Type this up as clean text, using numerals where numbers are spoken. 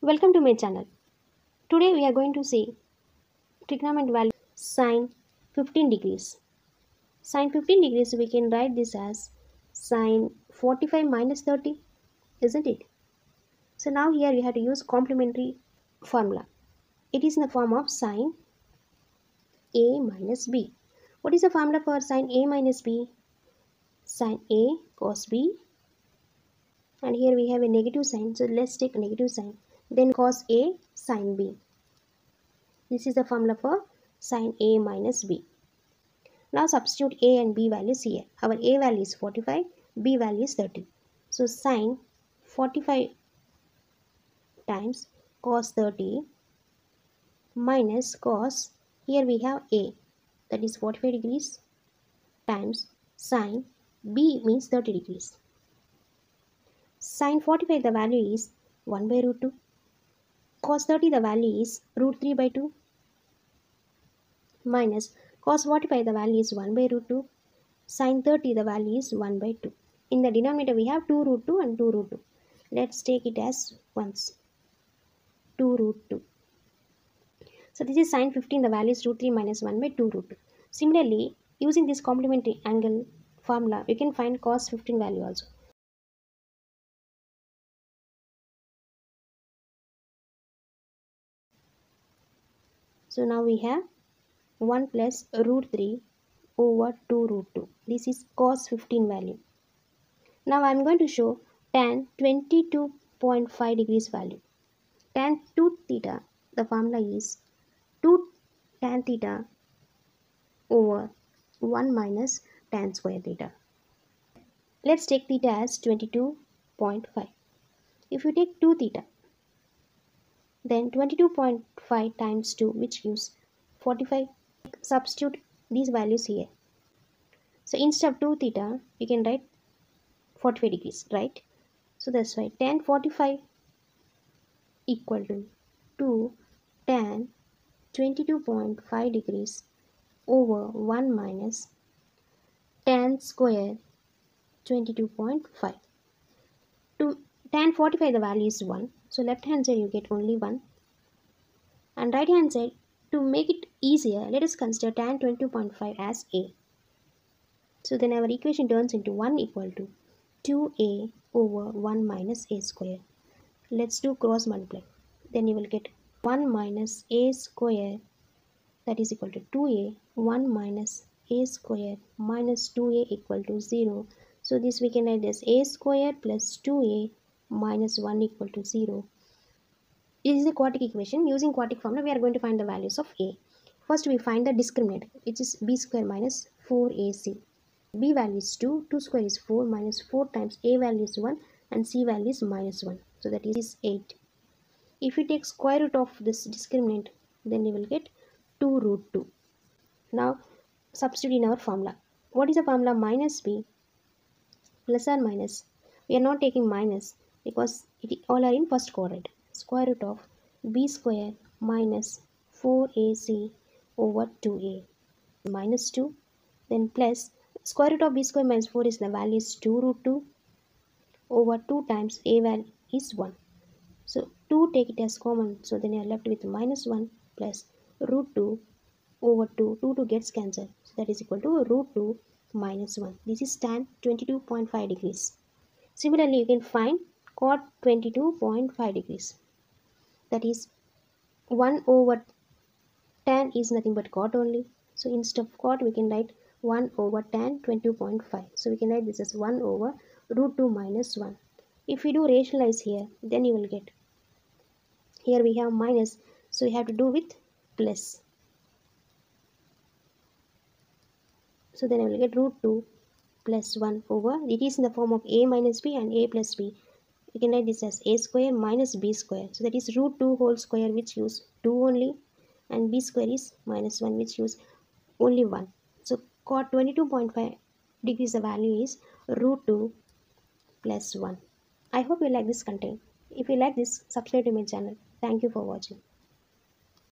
Welcome to my channel. Today we are going to see trigonometric value sine 15 degrees. Sine 15 degrees, we can write this as sine 45 minus 30, isn't it? So now here we have to use complementary formula. It is in the form of sine A minus B. What is the formula for sine A minus B? Sine A cos B. And here we have a negative sign, so let's take a negative sign. Then cos A sine B. This is the formula for sine A minus B. Now substitute A and B values here. Our A value is 45, B value is 30. So sine 45 times cos 30 minus cos, here we have A, that is 45 degrees, times sine B means 30 degrees. Sine 45, the value is 1 by root 2. Cos 30, the value is root 3 by 2. Minus cos 45, the value is 1 by root 2. Sine 30, the value is 1 by 2. In the denominator, we have 2 root 2 and 2 root 2. Let's take it as once. 2 root 2. So this is sine 15, the value is root 3 minus 1 by 2 root 2. Similarly, using this complementary angle formula, we can find cos 15 value also. So now we have 1 plus root 3 over 2 root 2. This is cos 15 value. Now I am going to show tan 22.5 degrees value. Tan 2 theta, the formula is 2 tan theta over 1 minus tan square theta. Let's take theta as 22.5. If you take 2 theta, then 22.5 times 2, which gives 45. Substitute these values here. So instead of 2 theta, you can write 45 degrees, right? So that's why tan 45 equal to 2 tan 22.5 degrees over 1 minus tan square 22.5. To tan 45, the value is 1. So left hand side you get only 1, and right hand side, to make it easier, let us consider tan 22.5 as A. So then our equation turns into 1 equal to 2A over 1 minus A square. Let's do cross multiply. Then you will get 1 minus A square, that is equal to 2A. 1 minus A square minus 2A equal to 0. So this we can write as A square plus 2A minus 1 equal to 0. This is a quartic equation. Using quartic formula, we are going to find the values of A. First we find the discriminant, which is B square minus 4AC. B value is 2, 2 square is 4, minus 4 times A value is 1, and C value is minus 1. So that is 8. If we take square root of this discriminant, then we will get 2 root 2. Now substitute in our formula. What is the formula? Minus B plus or minus. We are not taking minus, because it all are in first quadrant. Square root of B square minus 4AC over 2A minus 2, then plus square root of B square minus 4 is the value is 2 root 2 over 2 times A value is 1. So 2 take it as common, so then you are left with minus 1 plus root 2 over 2. 2 to gets cancelled, so that is equal to root 2 minus 1. This is tan 22.5 degrees. Similarly, you can find cot 22.5 degrees. That is 1 over tan is nothing but cot only. So instead of cot, we can write 1 over tan 22.5. So we can write this as 1 over root 2 minus 1. If we do rationalize here, then you will get, here we have minus, so we have to do with plus. So then I will get root 2 plus 1 over, it is in the form of A minus B and A plus B. You can write this as A square minus B square. So that is root 2 whole square, which use 2 only, and B square is minus 1, which use only 1. So cot 22.5 degrees, the value is root 2 plus 1. I hope you like this content. If you like this, subscribe to my channel. Thank you for watching.